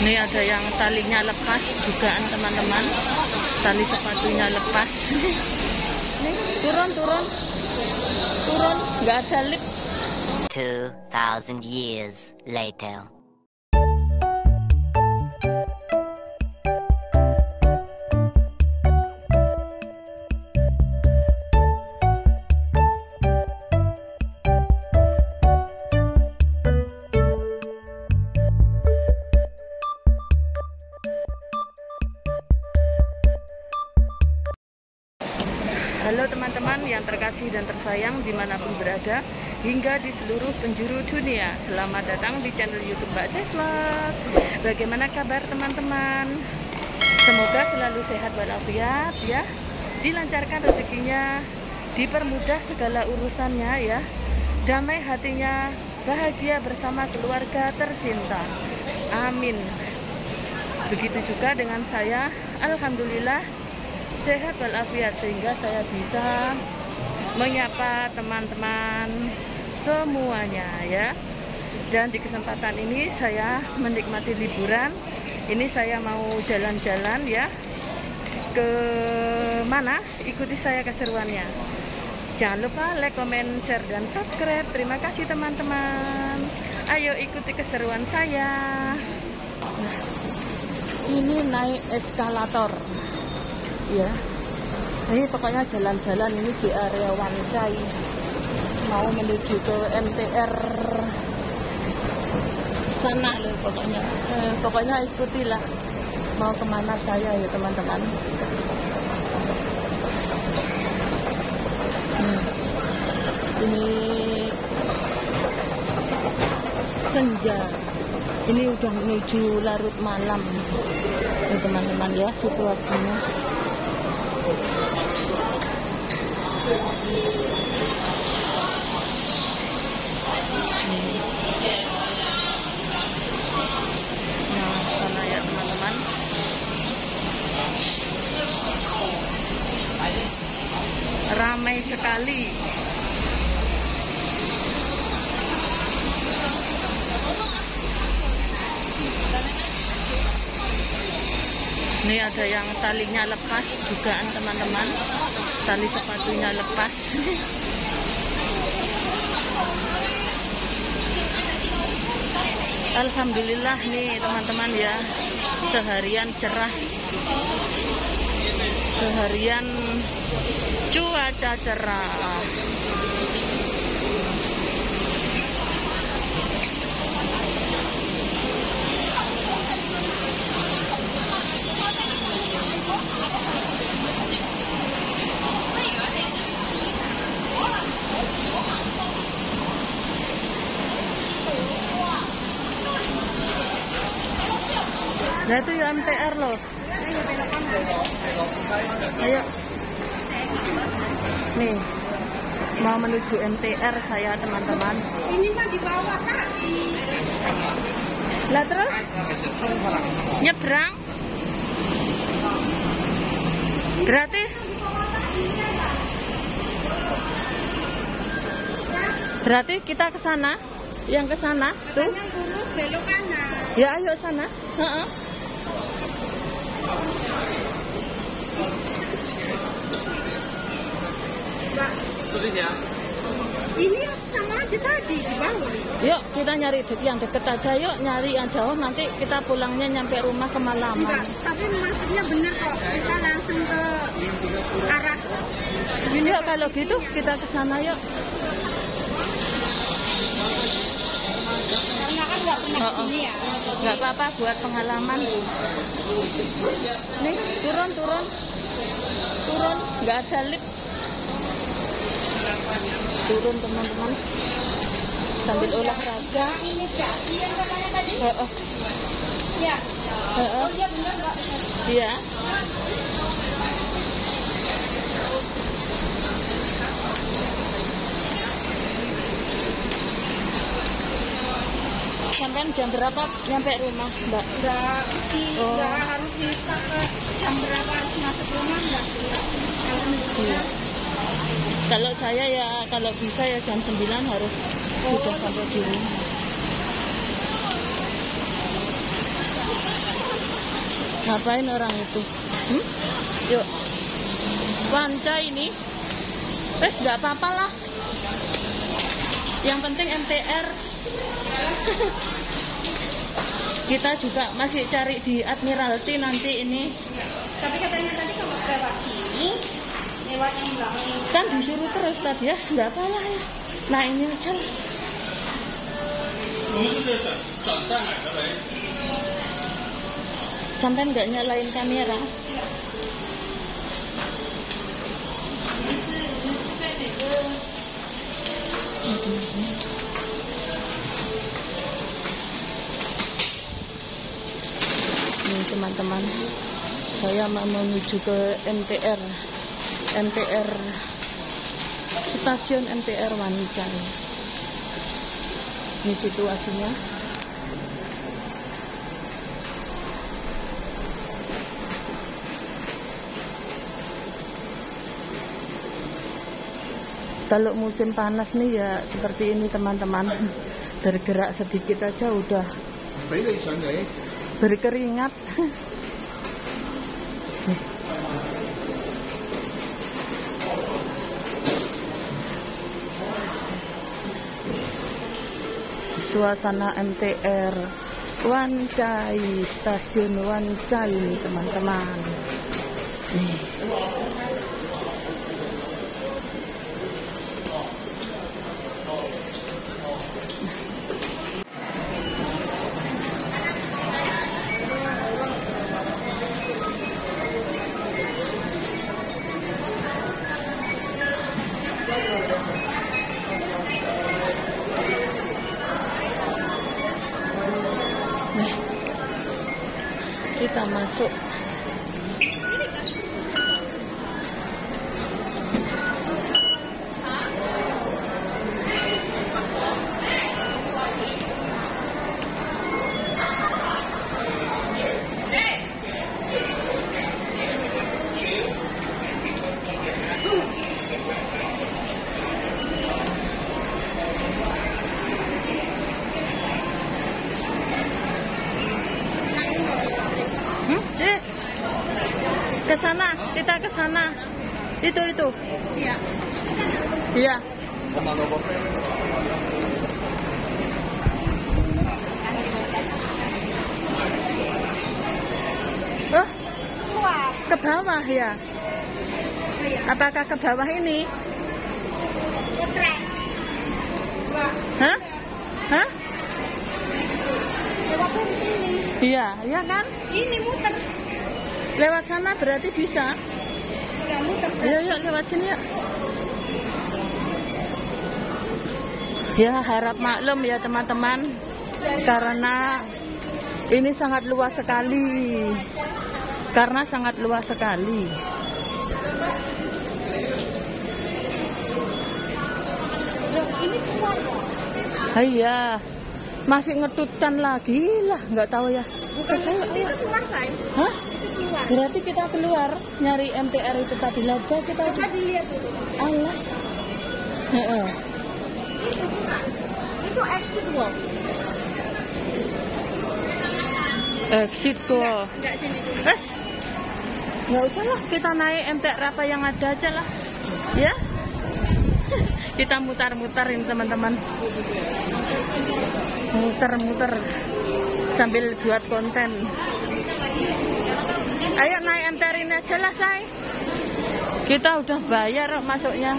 Ini ada yang talinya lepas jugaan teman-teman, tali sepatunya lepas. Nih turun, nggak ada lip. 2000 years later. Halo teman-teman yang terkasih dan tersayang dimanapun berada hingga di seluruh penjuru dunia. Selamat datang di channel YouTube Mbak Sih VLOG. Bagaimana kabar teman-teman? Semoga selalu sehat walafiat ya. Dilancarkan rezekinya, dipermudah segala urusannya ya. Damai hatinya, bahagia bersama keluarga tercinta. Amin. Begitu juga dengan saya, alhamdulillah sehat walafiat sehingga saya bisa menyapa teman-teman semuanya ya. Dan di kesempatan ini saya menikmati liburan. Ini saya mau jalan-jalan ya. Ke mana? Ikuti saya keseruannya. Jangan lupa like, comment, share dan subscribe. Terima kasih teman-teman. Ayo ikuti keseruan saya. Nah, ini naik eskalator. Ya, ini pokoknya jalan-jalan ini di area Wan Chai, mau menuju ke MTR sana loh pokoknya. Pokoknya ikutilah mau kemana saya ya teman-teman. Ini senja, ini udah menuju larut malam ya teman-teman ya situasinya. Nah, sana ya teman-teman. Ramai sekali. Ini ada yang talinya lepas jugaan teman-teman, tali sepatunya lepas. Alhamdulillah nih teman-teman ya, seharian cerah, seharian cuaca cerah. Nah itu ya MTR loh. Ayo. Nih, mau menuju MTR saya teman-teman. Ini kan di bawah kan? Lah terus? Nyebrang? Berarti kita ke sana, yang ke sana tuh. Yang lurus belok kanan. Ya ayo sana. Heeh. Ini sama aja tadi di bawah. Yuk kita nyari yang deket aja, yuk nyari yang jauh, nanti kita pulangnya nyampe rumah kemalaman. Enggak, tapi maksudnya bener kok, kita langsung ke arah. Yuk kalau gitu kita ke sana yuk. Karena kan nggak pernah kesini ya. Nggak apa-apa buat pengalaman. Nih turun, nggak ada lip. Turun teman-teman sambil olahraga. Ini kasih yang katanya tadi. Ya. Oh iya benar nggak? Iya. Sampai jam berapa nyampe rumah Mbak? Enggak mesti, enggak harus bisa ke jam berapa harus masuk rumah enggak? Iya. Kalau saya ya kalau bisa ya jam 9 harus sudah sampai di rumah. Ngapain orang itu? Yuk. Wan Chai ini. Wes nggak apa-apa lah. Yang penting MTR. Kita juga masih cari di Admiralty nanti ini. Tapi katanya tadi kalau lewat sini, lewat yang belakang ini. Kan disuruh terus tadi ya, nggak apa-apa ya. Nah ini aja. Sampai nggak nyalain kamera. Ini teman-teman, saya mau menuju ke MTR stasiun MTR Wan Chai. Ini situasinya. Kalau musim panas nih ya seperti ini teman-teman, bergerak sedikit aja udah berkeringat. Suasana MTR Wan Chai, stasiun Wan Chai nih teman-teman. Nih. Kita masuk. Ke sana, kita ke sana. Itu. Iya. Iya. Oh, ke bawah ya. Apakah ke bawah ini? Hah? Hah? Iya, iya kan? Ini muter. Lewat sana berarti bisa. Enggak muter. Ayo lewat sini ya. Ya harap maklum ya teman-teman, karena ini sangat luas sekali. Ini keluar kok. Iya. Masih ngetutkan lagi lah, nggak tahu ya. Bukan seperti itu keluar, say. Hah? Keluar. Berarti kita keluar nyari MTR itu tadi lagi. Coba dilihat dulu. Allah. Heeh. Itu bukan. Itu exit wall. Exit wall. Enggak sini dulu. Terus? Nggak usah lah, kita naik MTR apa yang ada aja lah. Ya? Kita mutar-mutarin teman-teman, muter-muter sambil buat konten. Ayo naik MTR-in aja lah, say. Kita udah bayar masuknya.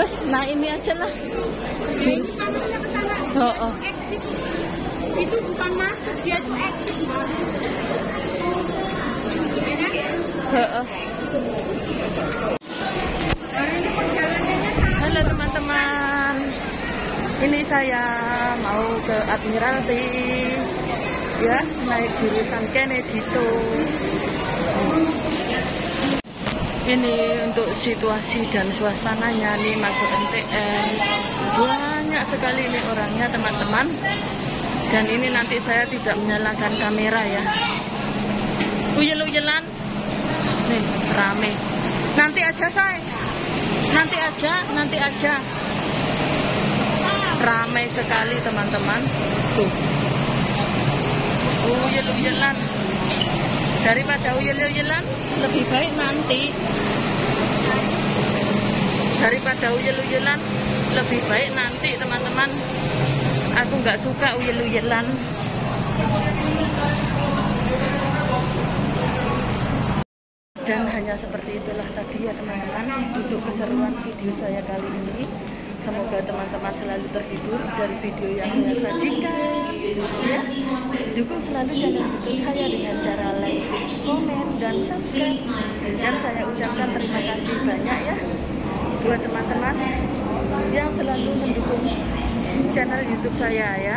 Terus nah ini aja lah. Oh. Exit. Itu bukan masuk, dia itu exit. Oh. Halo teman-teman, ini saya mau ke Admiralty ya, naik jurusan Kennedy itu. Ini untuk situasi dan suasananya nih, masuk MTR banyak sekali nih orangnya teman-teman, dan ini nanti saya tidak menyalakan kamera ya. Uyel-uyelan nih, rame. Nanti aja say, nanti aja. Ramai sekali teman-teman tuh. uyel-uyelan. Daripada uyel-uyelan lebih baik nanti. Daripada uyel-uyelan lebih baik nanti, teman-teman. Aku nggak suka uyel-uyelan. Dan hanya seperti itulah tadi ya teman-teman untuk keseruan video saya kali ini. Semoga teman-teman selalu terhibur dari video yang saya sajikan. Ya, dukung selalu channel YouTube saya dengan cara like, komen, dan subscribe. Dan saya ucapkan terima kasih banyak ya buat teman-teman yang selalu mendukung channel YouTube saya ya.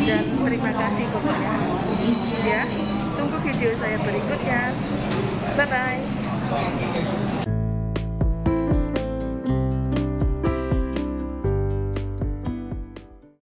Dan terima kasih pokoknya ya. Tunggu video saya berikutnya. Bye-bye.